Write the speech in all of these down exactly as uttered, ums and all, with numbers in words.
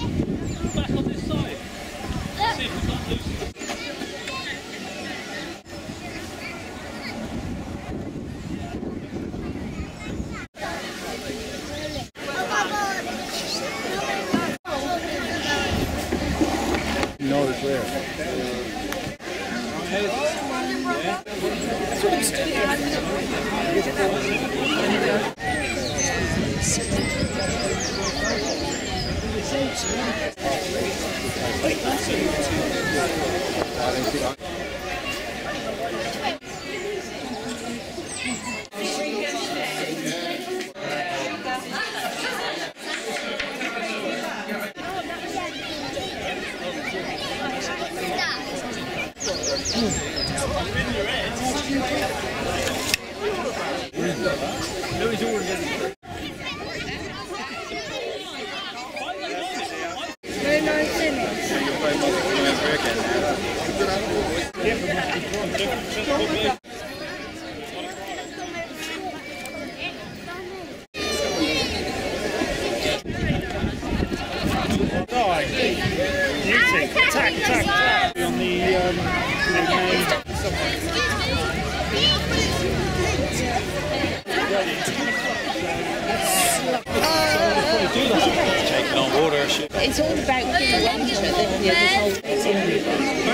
Back on this side. Let's see if we can't lose it. Notice where. That's what it's doing. It's all about being one of them, yeah, this whole thing.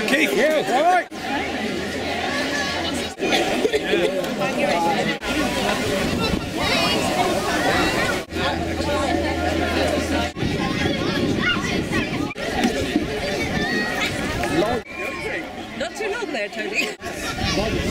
Okay, yeah, it's all right. Not too long there, Tony.